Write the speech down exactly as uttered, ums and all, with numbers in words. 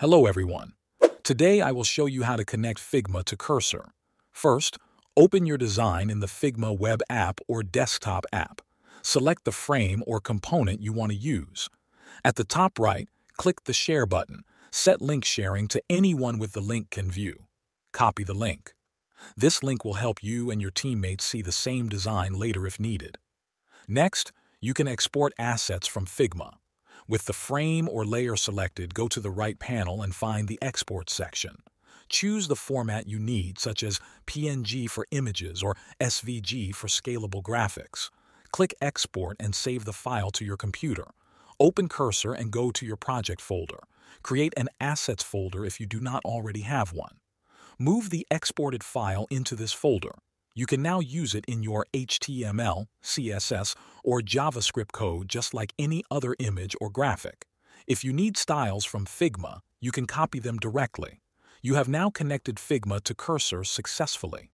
Hello everyone. Today I will show you how to connect Figma to Cursor. First, open your design in the Figma web app or desktop app. Select the frame or component you want to use. At the top right, click the Share button. Set link sharing to anyone with the link can view. Copy the link. This link will help you and your teammates see the same design later if needed. Next, you can export assets from Figma. With the frame or layer selected, go to the right panel and find the Export section. Choose the format you need, such as P N G for images or S V G for scalable graphics. Click Export and save the file to your computer. Open Cursor and go to your project folder. Create an Assets folder if you do not already have one. Move the exported file into this folder. You can now use it in your H T M L, C S S, or JavaScript code just like any other image or graphic. If you need styles from Figma, you can copy them directly. You have now connected Figma to Cursor successfully.